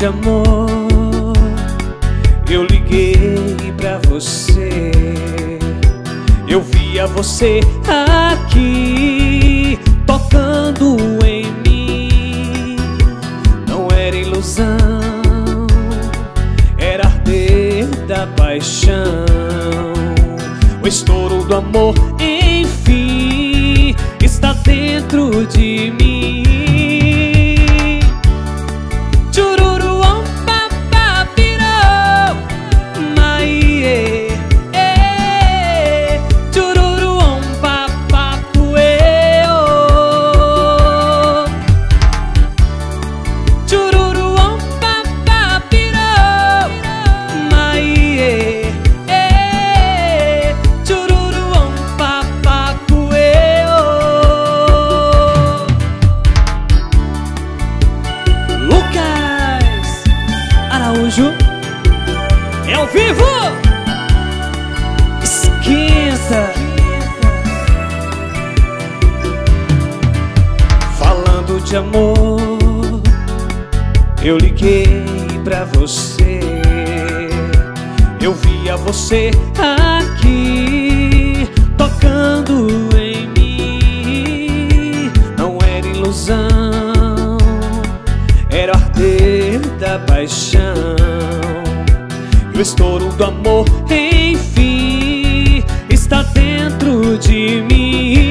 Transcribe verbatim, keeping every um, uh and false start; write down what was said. de amor, eu liguei pra você. Eu via você aqui, tocando em mim. Não era ilusão, era arder da paixão. O estouro do amor, enfim, está dentro de mim. É ao vivo! Esquenta! Falando de amor, eu liguei pra você. Eu via você aqui, tocando em mim. Não era ilusão, era o arder da paixão. O estouro do amor, enfim, está dentro de mim.